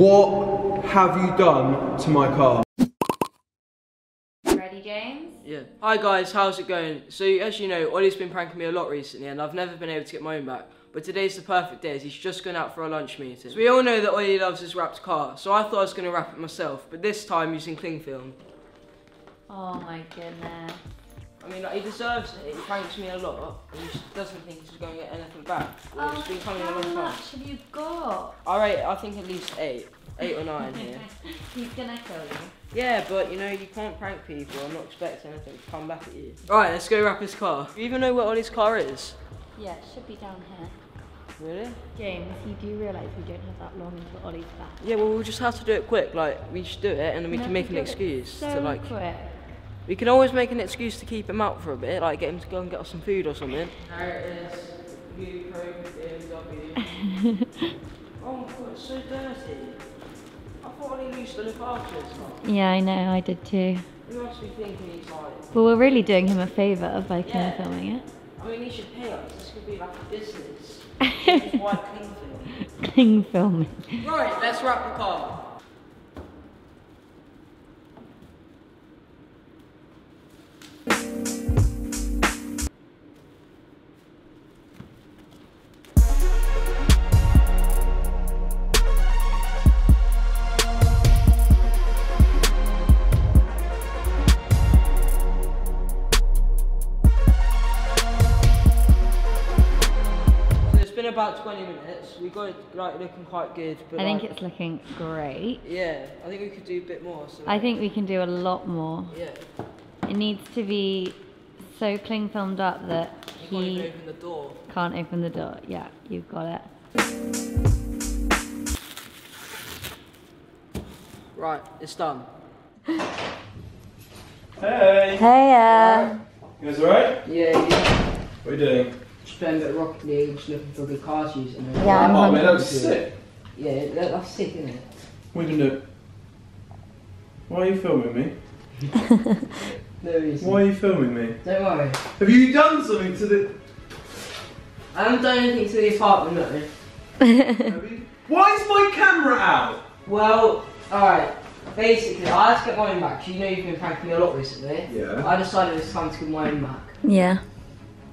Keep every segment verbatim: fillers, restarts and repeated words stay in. What have you done to my car? Ready, James? Yeah. Hi guys, how's it going? So as you know, Oli's been pranking me a lot recently and I've never been able to get my own back. But today's the perfect day as he's just gone out for a lunch meeting. So we all know that Oli loves his wrapped car, so I thought I was going to wrap it myself, but this time using cling film. Oh my goodness. I mean, like, he deserves it, he pranks me a lot, and he doesn't think he's going to get anything back. Well, oh, it's coming how a long much time. Have you got? All right, I think at least eight. Eight or nine here. He's gonna kill you. Yeah, but you know, you can't prank people. I'm not expecting anything to come back at you. All right, let's go wrap his car. Do you even know where Oli's car is? Yeah, it should be down here. Really? James, you do realise we don't have that long until Oli's back. Yeah, well, we'll just have to do it quick. Like, we should do it, and then we no, can make we an excuse so to like. Quick. We can always make an excuse to keep him out for a bit, like get him to go and get us some food or something. There it is. New Pro B M W. Oh my god, it's so dirty. I thought Oli used to look after us. Yeah, I know, I did too. He must be thinking he's like. Well, we're really doing him a favour by yeah. filming it. I mean, he should pay us. This could be like a business. White cling film. Cling filming. Right, let's wrap the car. About twenty minutes, we got it like looking quite good, but I like, think it's looking great. Yeah, I think we could do a bit more. So I think we can do a lot more. Yeah, it needs to be so cling filmed up that you he can't open the door. Can't open the door. Yeah, you've got it. Right, it's done. Hey. Hey. You guys alright? Yeah. Yeah. What are you doing? Playing a bit of Rocket League, just looking for good cars used. Yeah, I'm oh, man, that was sick. Yeah, that, that's sick, isn't it? We can do it. Why are you filming me? No reason. Why are you filming me? Don't worry. Have you done something to the... I haven't done anything to the apartment, no. Have you? Why is my camera out? Well, alright. Basically, I had to get my own back. You know you've been pranking me a lot recently. Yeah. I decided it's time to get my own back. Yeah.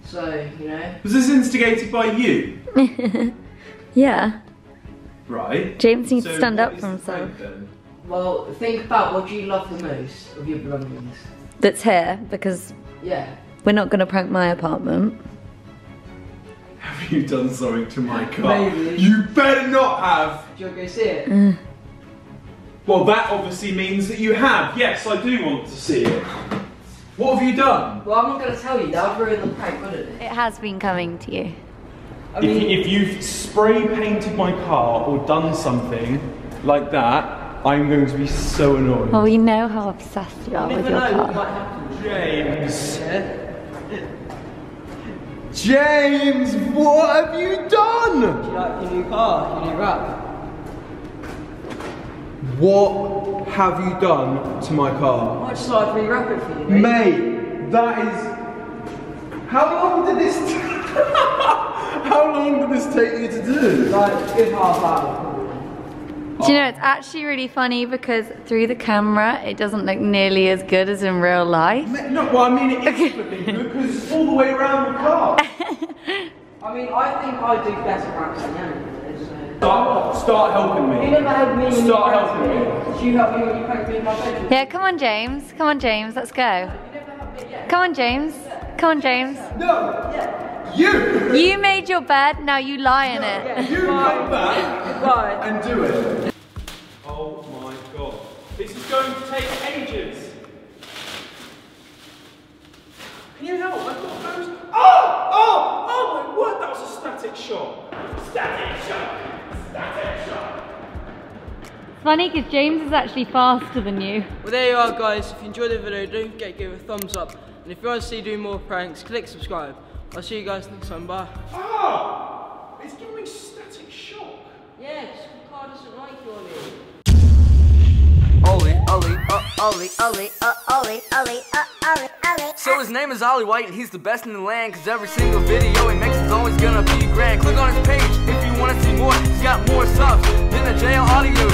So, you know. Was this instigated by you? Yeah. Right. James needs so to stand up for himself. Plan, well, think about what you love the most of your belongings. That's here, because yeah, we're not going to prank my apartment. Have you done something to my car? Maybe. You better not have! Do you want to go see it? Uh. Well, that obviously means that you have. Yes, I do want to see it. What have you done? Well, I'm not going to tell you, that would ruin the prank, wouldn't it? It has been coming to you. I mean, if, if you've spray painted my car or done something like that, I'm going to be so annoyed. Well, we know how obsessed you are with your car. What James! James, what have you done? Do you like your new car, your new wrap? What have you done to my car? I just like to rewrap it for you, mate. Mate, that is... How long did this... T How long did this take you to do? Like, a good half hour. Do you know, it's actually really funny because through the camera, it doesn't look nearly as good as in real life. Mate, no, well, I mean, it is looking good because it's all the way around the car. I mean, I think I do better wraps than you. Start, start helping me. You never helped me. Start helping me. You helped me when you prank me in my bedroom. Yeah, come on, James. Come on, James. Let's go. Come on, James. Come on, James. No. You. You made your bed. Now you lie in it. You come back and do it. Oh my god. This is going to take ages. Can you help? I've got those. Oh! Oh! Oh my word! That was a static shot. Static shot. It's funny because James is actually faster than you. Well, there you are guys, if you enjoyed the video don't forget to give it a thumbs up, and if you want to see do more pranks click subscribe. I'll see you guys next time, bye. Ah! It's giving me static shock. Yeah, because the car doesn't like you, Oli. Oli, Oli, uh, Oli, Oli, uh, Oli, Oli, uh, Oli, Oli. So his name is Oli White and he's the best in the land, because every single video he makes is always gonna be grand. Click on his page if you wanna see more, he's got more subs than a J L audio.